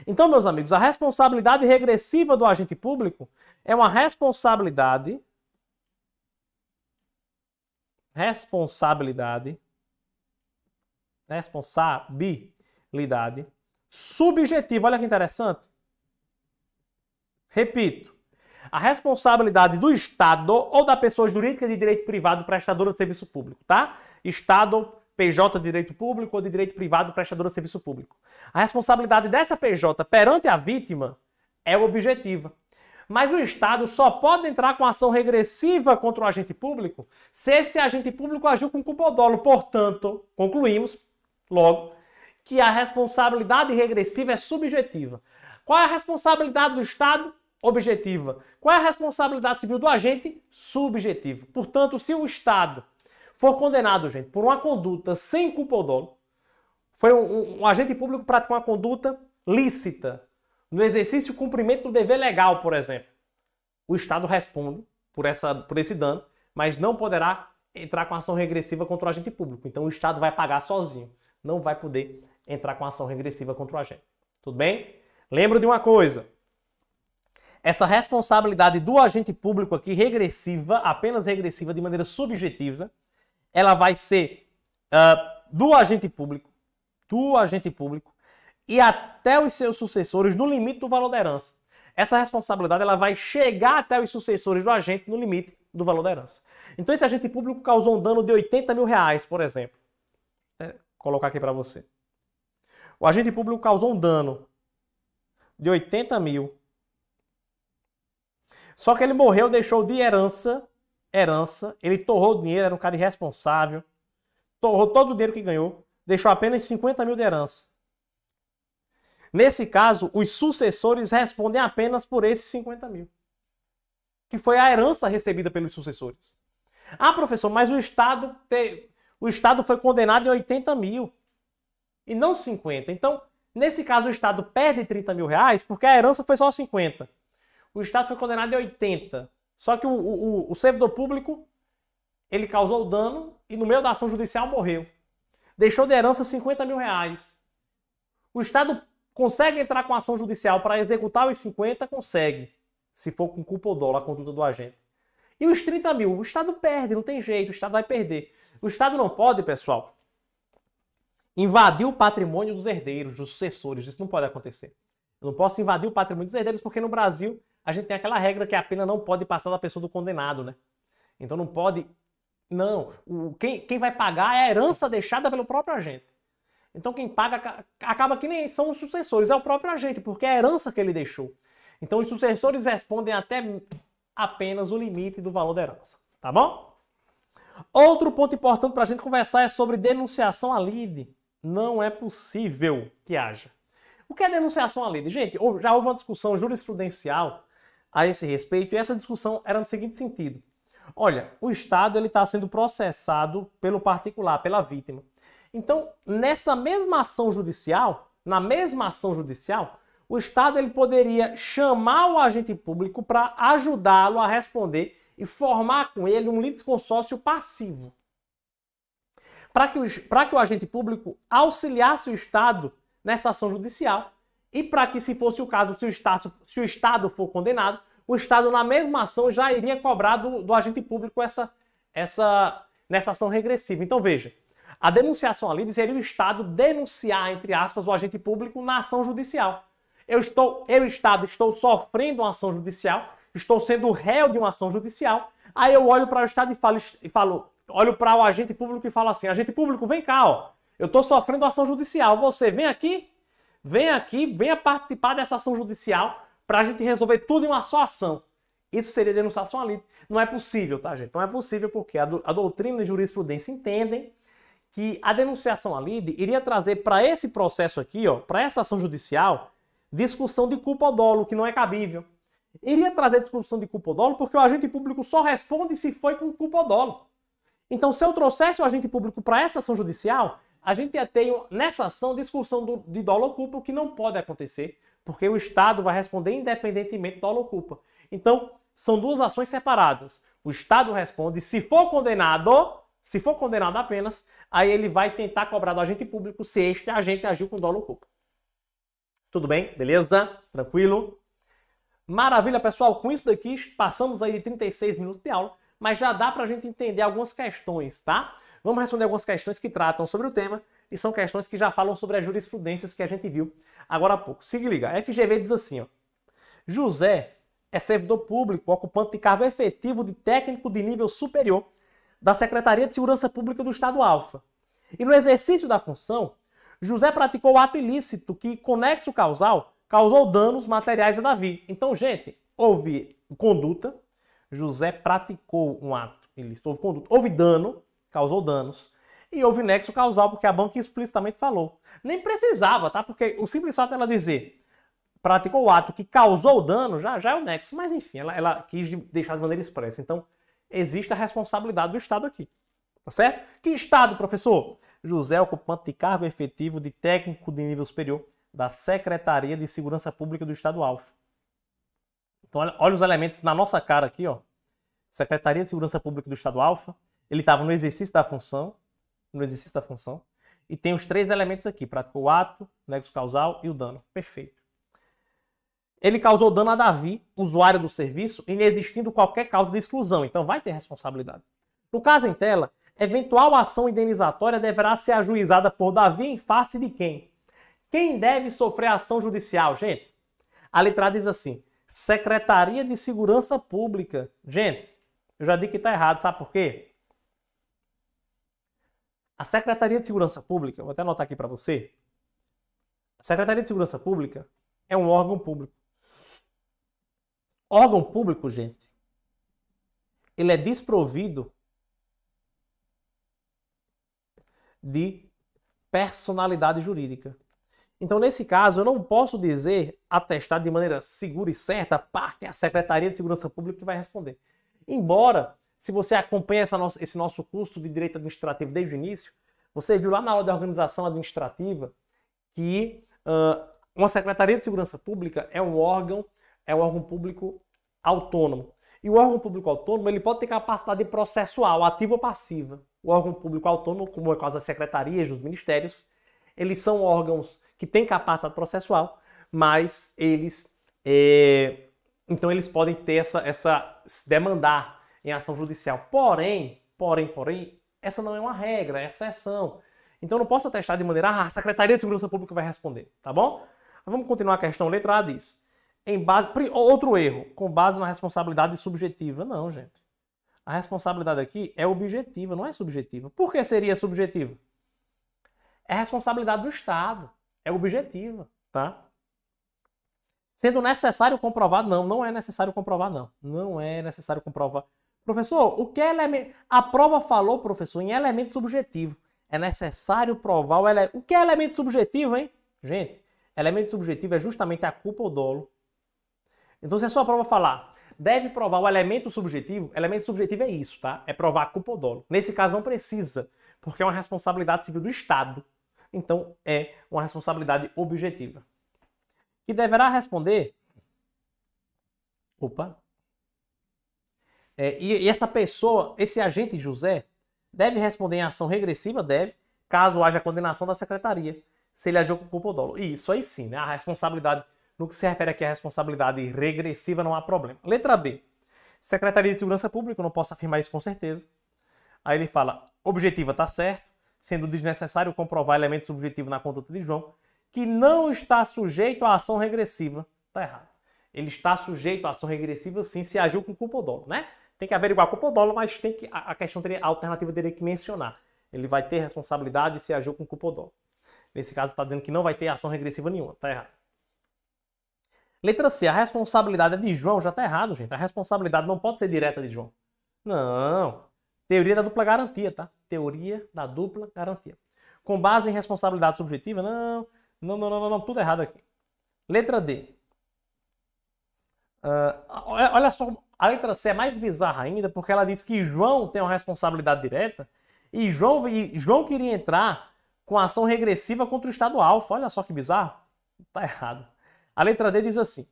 Então, meus amigos, a responsabilidade regressiva do agente público é uma responsabilidade subjetiva. Olha que interessante. Repito. A responsabilidade do Estado ou da pessoa jurídica de direito privado prestadora de serviço público, tá? Estado, PJ de direito público ou de direito privado prestadora de serviço público. A responsabilidade dessa PJ perante a vítima é objetiva. Mas o Estado só pode entrar com ação regressiva contra o agente público se esse agente público agiu com culpa ou dolo. Portanto, concluímos logo que a responsabilidade regressiva é subjetiva. Qual é a responsabilidade do Estado? Objetiva. Qual é a responsabilidade civil do agente? Subjetiva. Portanto, se o Estado for condenado, gente, por uma conduta sem culpa ou dolo, foi um agente público praticou uma conduta lícita, no exercício e cumprimento do dever legal, por exemplo, o Estado responde por esse dano, mas não poderá entrar com ação regressiva contra o agente público. Então o Estado vai pagar sozinho, não vai poder entrar com ação regressiva contra o agente. Tudo bem? Lembra de uma coisa. Essa responsabilidade do agente público aqui, regressiva, apenas regressiva, de maneira subjetiva, ela vai ser do agente público e até os seus sucessores no limite do valor da herança. Essa responsabilidade ela vai chegar até os sucessores do agente no limite do valor da herança. Então esse agente público causou um dano de 80 mil reais, por exemplo. Vou colocar aqui para você. O agente público causou um dano de 80 mil. Só que ele morreu, deixou de herança, ele torrou o dinheiro, era um cara irresponsável, torrou todo o dinheiro que ganhou, deixou apenas 50 mil de herança. Nesse caso, os sucessores respondem apenas por esses 50 mil, que foi a herança recebida pelos sucessores. Ah, professor, mas o Estado foi condenado em 80 mil e não 50. Então, nesse caso, o Estado perde 30 mil reais porque a herança foi só 50. O Estado foi condenado em 80. Só que o servidor público, ele causou dano e no meio da ação judicial morreu. Deixou de herança 50 mil reais. O Estado consegue entrar com ação judicial para executar os 50? Consegue. Se for com culpa ou dolo, a conduta do agente. E os 30 mil? O Estado perde, não tem jeito, o Estado vai perder. O Estado não pode, pessoal, invadir o patrimônio dos herdeiros, dos sucessores. Isso não pode acontecer. Eu não posso invadir o patrimônio dos herdeiros porque no Brasil a gente tem aquela regra que a pena não pode passar da pessoa do condenado, né? Então não pode... Não. Quem vai pagar é a herança deixada pelo próprio agente. Então quem paga acaba que nem são os sucessores, é o próprio agente, porque é a herança que ele deixou. Então os sucessores respondem até apenas o limite do valor da herança. Tá bom? Outro ponto importante para a gente conversar é sobre denunciação à lide. Não é possível que haja. O que é denunciação à lide? Gente, já houve uma discussão jurisprudencial a esse respeito, e essa discussão era no seguinte sentido. Olha, o Estado ele está sendo processado pelo particular, pela vítima. Então, na mesma ação judicial, o Estado ele poderia chamar o agente público para ajudá-lo a responder e formar com ele um litisconsórcio passivo. Para que o agente público auxiliasse o Estado nessa ação judicial, E para que, se fosse o caso, se o Estado for condenado, o Estado, na mesma ação, já iria cobrar do agente público nessa ação regressiva. Então, veja, a denunciação ali seria o Estado denunciar, entre aspas, o agente público na ação judicial. Eu, Estado, estou sofrendo uma ação judicial, estou sendo réu de uma ação judicial, aí eu olho para o Estado e falo, olho para o agente público e falo assim: agente público, vem cá, ó, eu estou sofrendo ação judicial, você vem aqui, venha participar dessa ação judicial para a gente resolver tudo em uma só ação. Isso seria denunciação ali. Não é possível, tá, gente? Não é possível, porque a doutrina e a jurisprudência entendem que a denunciação ali iria trazer para esse processo aqui, ó, para essa ação judicial, discussão de culpa ou dolo, que não é cabível. Iria trazer discussão de culpa ou dolo porque o agente público só responde se foi com culpa ou dolo. Então, se eu trouxesse o agente público para essa ação judicial, a gente ia ter, nessa ação, discussão de dolo ou culpa, o que não pode acontecer, porque o Estado vai responder independentemente do dolo ou culpa. Então, são duas ações separadas. O Estado responde, se for condenado apenas, aí ele vai tentar cobrar do agente público se este agente agiu com dolo ou culpa. Tudo bem? Beleza? Tranquilo? Maravilha, pessoal. Com isso daqui, passamos aí de 36 minutos de aula, mas já dá pra gente entender algumas questões, tá? Vamos responder algumas questões que tratam sobre o tema e são questões que já falam sobre as jurisprudências que a gente viu agora há pouco. Se liga, a FGV diz assim, ó: José é servidor público, ocupante de cargo efetivo de técnico de nível superior da Secretaria de Segurança Pública do Estado Alfa. E no exercício da função, José praticou ato ilícito que, conexo causal, causou danos materiais a Davi. Então, gente, houve conduta, José praticou um ato ilícito, houve conduta, houve dano, causou danos, e houve nexo causal, porque a banca explicitamente falou. Nem precisava, tá? Porque o simples fato dela dizer praticou o ato que causou dano já é o nexo, mas enfim, ela quis deixar de maneira expressa. Então, existe a responsabilidade do Estado aqui, tá certo? Que Estado, professor? José, ocupante de cargo efetivo de técnico de nível superior da Secretaria de Segurança Pública do Estado Alfa. Então, olha os elementos na nossa cara aqui, ó. Secretaria de Segurança Pública do Estado Alfa. Ele estava no exercício da função, e tem os três elementos aqui: praticou o ato, nexo causal e o dano. Perfeito. Ele causou dano a Davi, usuário do serviço, inexistindo qualquer causa de exclusão. Então vai ter responsabilidade. No caso em tela, eventual ação indenizatória deverá ser ajuizada por Davi em face de quem? Quem deve sofrer ação judicial, gente? A letra diz assim: Secretaria de Segurança Pública. Gente, eu já digo que está errado, sabe por quê? A Secretaria de Segurança Pública, vou até anotar aqui para você, a Secretaria de Segurança Pública é um órgão público. Órgão público, gente, ele é desprovido de personalidade jurídica. Então, nesse caso, eu não posso dizer, atestar de maneira segura e certa, pá, que é a Secretaria de Segurança Pública que vai responder. Embora, se você acompanha esse nosso curso de Direito Administrativo desde o início, você viu lá na aula de organização administrativa que uma Secretaria de Segurança Pública é um órgão público autônomo. E o órgão público autônomo ele pode ter capacidade processual, ativa ou passiva. O órgão público autônomo, como é o caso das secretarias, dos ministérios, eles são órgãos que têm capacidade processual, mas eles, então eles podem ter se demandar em ação judicial. Porém, essa não é uma regra, é exceção. Então, não posso atestar de maneira, a Secretaria de Segurança Pública vai responder, tá bom? Mas vamos continuar a questão. Letra A diz, outro erro, com base na responsabilidade subjetiva. Não, gente. A responsabilidade aqui é objetiva, não é subjetiva. Por que seria subjetiva? É responsabilidade do Estado, é objetiva, tá? Sendo necessário comprovar, não é necessário comprovar, não é necessário comprovar. Professor, o que é elemento? A prova falou, professor, em elemento subjetivo. É necessário provar o elemento. O que é elemento subjetivo, hein? Gente, elemento subjetivo é justamente a culpa ou dolo. Então, se a sua prova falar, deve provar o elemento subjetivo é isso, tá? É provar a culpa ou dolo. Nesse caso, não precisa, porque é uma responsabilidade civil do Estado. Então, é uma responsabilidade objetiva. Que deverá responder. Opa! E essa pessoa, esse agente José, deve responder em ação regressiva, deve, caso haja condenação da secretaria. se ele agiu com culpa ou dolo. E isso aí sim, né? A responsabilidade, no que se refere aqui à responsabilidade regressiva, não há problema. Letra B. Secretaria de Segurança Pública, eu não posso afirmar isso com certeza. Aí ele fala, objetiva está certo, sendo desnecessário comprovar elemento subjetivo na conduta de João, que não está sujeito à ação regressiva. Está errado. Ele está sujeito à ação regressiva, sim, se agiu com culpa ou dolo, né? Tem que averiguar a culpa ou dolo, mas tem que, a questão teria, a alternativa teria que mencionar. Ele vai ter responsabilidade se agiu com culpa ou dolo. Nesse caso está dizendo que não vai ter ação regressiva nenhuma. Está errado. Letra C. A responsabilidade é de João. Já está errado, gente. A responsabilidade não pode ser direta de João. Não. Teoria da dupla garantia, tá? Teoria da dupla garantia. Com base em responsabilidade subjetiva, não. Não, não, não, não, não. Tudo errado aqui. Letra D. Olha só, a letra C é mais bizarra ainda, porque ela diz que João tem uma responsabilidade direta e João queria entrar com ação regressiva contra o Estado Alfa. Olha só que bizarro. Tá errado. A letra D diz assim,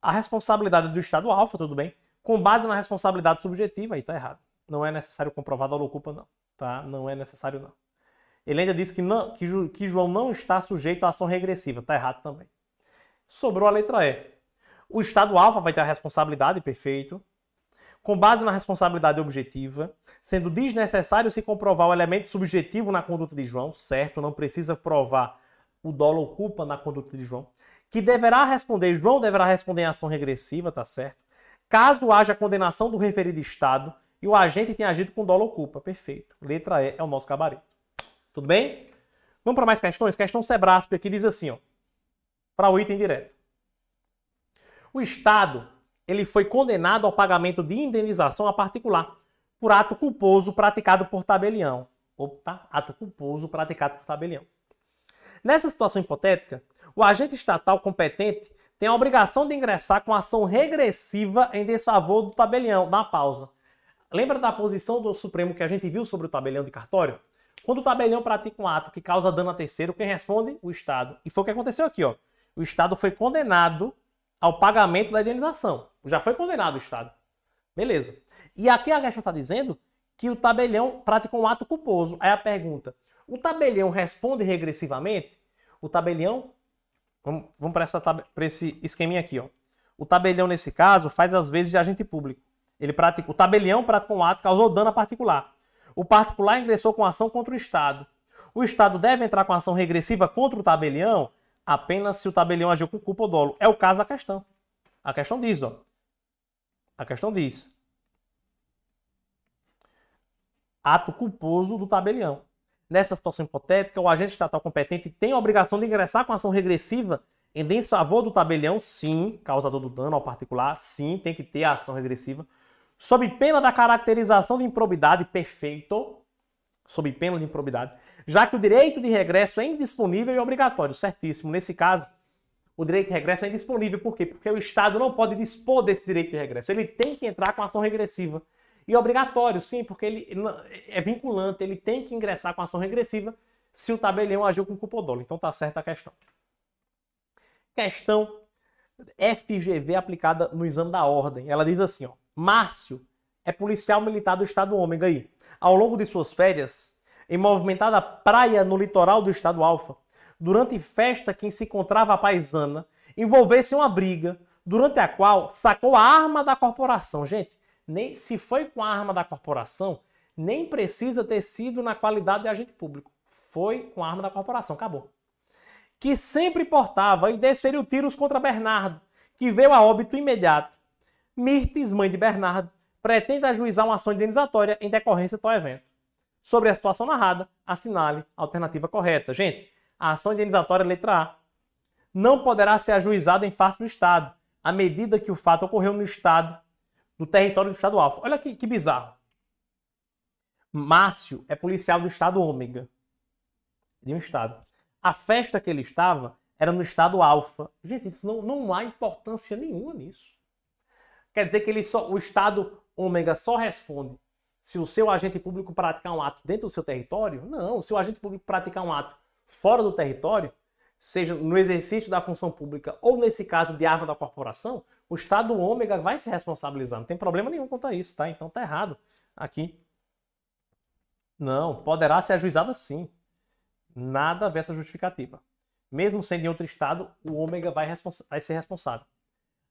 a responsabilidade do Estado Alfa, tudo bem, com base na responsabilidade subjetiva, aí tá errado. Não é necessário comprovar dolo ou culpa, não. Tá? Não é necessário, não. Ele ainda diz que, não, que João não está sujeito à ação regressiva. Tá errado também. Sobrou a letra E. O Estado Alfa vai ter a responsabilidade, perfeito, com base na responsabilidade objetiva, sendo desnecessário se comprovar o elemento subjetivo na conduta de João, certo? Não precisa provar o dolo ou culpa na conduta de João, que deverá responder, João deverá responder em ação regressiva, tá certo? Caso haja condenação do referido Estado e o agente tenha agido com dolo ou culpa, perfeito. Letra E é o nosso gabarito. Tudo bem? Vamos para mais questões? Questão Cebraspe aqui diz assim, ó, para o item direto. O Estado, ele foi condenado ao pagamento de indenização a particular por ato culposo praticado por tabelião. Opa, ato culposo praticado por tabelião. Nessa situação hipotética, o agente estatal competente tem a obrigação de ingressar com ação regressiva em desfavor do tabelião, na pausa. Lembra da posição do Supremo que a gente viu sobre o tabelião de cartório? Quando o tabelião pratica um ato que causa dano a terceiro, quem responde? O Estado. E foi o que aconteceu aqui, ó. O Estado foi condenado ao pagamento da indenização. Já foi condenado o Estado. Beleza. E aqui a questão está dizendo que o tabelião praticou um ato culposo. Aí a pergunta, o tabelião responde regressivamente? O tabelião, vamos para esse esqueminha aqui, ó. O tabelião, nesse caso, faz as vezes de agente público. Ele pratica, o tabelião praticou um ato que causou dano a particular. O particular ingressou com ação contra o Estado. O Estado deve entrar com ação regressiva contra o tabelião apenas se o tabelião agiu com culpa ou dolo. É o caso da questão. A questão diz, ó. A questão diz. Ato culposo do tabelião. Nessa situação hipotética, o agente estatal competente tem a obrigação de ingressar com ação regressiva em desfavor do tabelião, sim, causador do dano ao particular, sim, tem que ter a ação regressiva, sob pena da caracterização de improbidade, perfeito, sob pena de improbidade, já que o direito de regresso é indisponível e obrigatório. Certíssimo. Nesse caso, o direito de regresso é indisponível. Por quê? Porque o Estado não pode dispor desse direito de regresso. Ele tem que entrar com ação regressiva. E obrigatório, sim, porque ele é vinculante. Ele tem que ingressar com ação regressiva se o tabelião agiu com culpa ou dolo. Então tá certa a questão. Questão FGV aplicada no exame da ordem. Ela diz assim, ó. Márcio é policial militar do Estado Ômega aí. Ao longo de suas férias, em movimentada praia no litoral do Estado Alfa, durante festa que se encontrava a paisana, envolveu-se em uma briga, durante a qual sacou a arma da corporação. Gente, nem se foi com a arma da corporação, nem precisa ter sido na qualidade de agente público. Foi com a arma da corporação, acabou. Que sempre portava e desferiu tiros contra Bernardo, que veio a óbito imediato. Mirtes, mãe de Bernardo, pretende ajuizar uma ação indenizatória em decorrência de tal evento. Sobre a situação narrada, assinale a alternativa correta. Gente, a ação indenizatória, letra A, não poderá ser ajuizada em face do Estado, à medida que o fato ocorreu no Estado, no território do Estado Alfa. Olha que bizarro. Márcio é policial do Estado Ômega, de um Estado. A festa que ele estava era no Estado Alfa. Gente, isso não há importância nenhuma nisso. Quer dizer que o Estado Ômega só responde se o seu agente público praticar um ato dentro do seu território? Não, se o agente público praticar um ato fora do território, seja no exercício da função pública ou, nesse caso, de arma da corporação, o Estado Ômega vai se responsabilizar. Não tem problema nenhum quanto a isso, tá? Então tá errado aqui. Não, poderá ser ajuizada sim. nada a ver essa justificativa. Mesmo sendo em outro estado, o ômega vai ser responsável.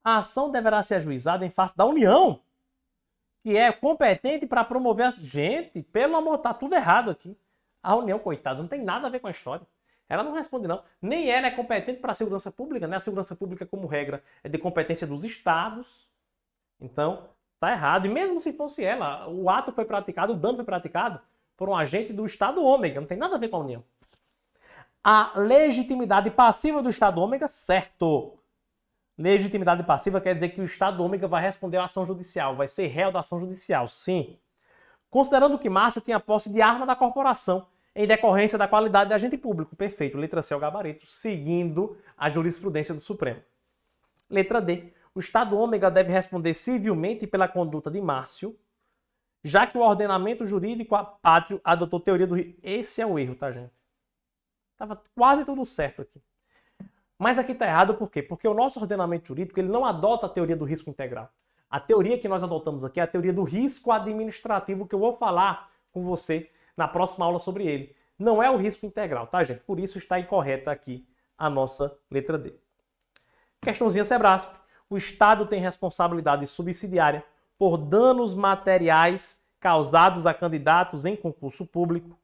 A ação deverá ser ajuizada em face da União, que é competente para promover as... Gente, pelo amor, tá tudo errado aqui. A União, coitada, não tem nada a ver com a história. Ela não responde, não. Nem ela é competente para a segurança pública, né? A segurança pública, como regra, é de competência dos estados. Então, tá errado. E mesmo se fosse ela, o ato foi praticado, o dano foi praticado por um agente do Estado ômega. Não tem nada a ver com a União. A legitimidade passiva do Estado ômega, certo. Legitimidade passiva quer dizer que o Estado ômega vai responder à ação judicial, vai ser réu da ação judicial, sim. Considerando que Márcio tinha posse de arma da corporação, em decorrência da qualidade de agente público. Perfeito. Letra C é o gabarito, seguindo a jurisprudência do Supremo. Letra D. O Estado ômega deve responder civilmente pela conduta de Márcio, já que o ordenamento jurídico pátrio adotou teoria do risco. Esse é o erro, tá, gente? Tava quase tudo certo aqui. Mas aqui tá errado por quê? Porque o nosso ordenamento jurídico ele não adota a teoria do risco integral. A teoria que nós adotamos aqui é a teoria do risco administrativo, que eu vou falar com você na próxima aula sobre ele. Não é o risco integral, tá, gente? Por isso está incorreta aqui a nossa letra D. Questãozinha Cebraspe. O Estado tem responsabilidade subsidiária por danos materiais causados a candidatos em concurso público,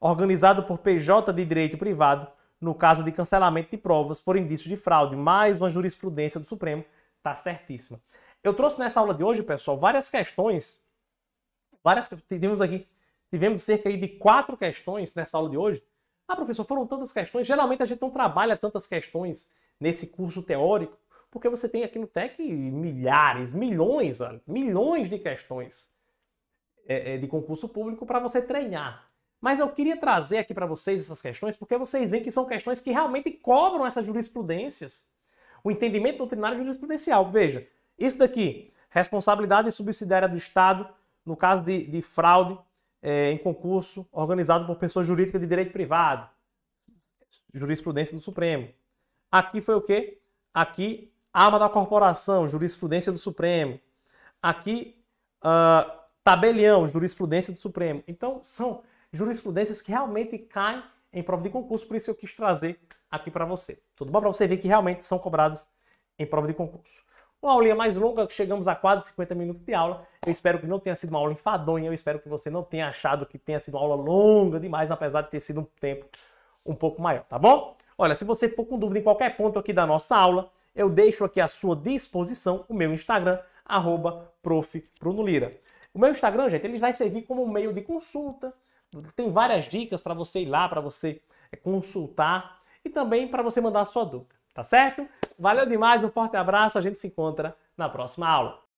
organizado por PJ de direito privado, no caso de cancelamento de provas por indício de fraude. Mais uma jurisprudência do Supremo. Tá certíssima. Eu trouxe nessa aula de hoje, pessoal, várias questões. Tivemos cerca de 4 questões nessa aula de hoje. Ah, professor, foram tantas questões. Geralmente a gente não trabalha tantas questões nesse curso teórico, porque você tem aqui no TEC milhares, milhões de questões de concurso público para você treinar. Mas eu queria trazer aqui para vocês essas questões, porque vocês veem que são questões que realmente cobram essas jurisprudências. O entendimento doutrinário jurisprudencial. Veja, isso daqui, responsabilidade subsidiária do Estado, no caso de fraude em concurso organizado por pessoa jurídica de direito privado. Jurisprudência do Supremo. Aqui foi o quê? Aqui, arma da corporação, jurisprudência do Supremo. Aqui, tabelião, jurisprudência do Supremo. Então, são jurisprudências que realmente caem em prova de concurso, por isso eu quis trazer aqui para você. Tudo bom? Para você ver que realmente são cobrados em prova de concurso. Uma aulinha mais longa, chegamos a quase 50 minutos de aula. Eu espero que não tenha sido uma aula enfadonha, eu espero que você não tenha achado que tenha sido uma aula longa demais, apesar de ter sido um tempo um pouco maior, tá bom? Olha, se você for com dúvida em qualquer ponto aqui da nossa aula, eu deixo aqui à sua disposição o meu Instagram, @prof. Bruno Lira. O meu Instagram, gente, ele vai servir como um meio de consulta. Tem várias dicas para você ir lá, para você consultar e também para você mandar a sua dúvida, tá certo? Valeu demais, um forte abraço, a gente se encontra na próxima aula.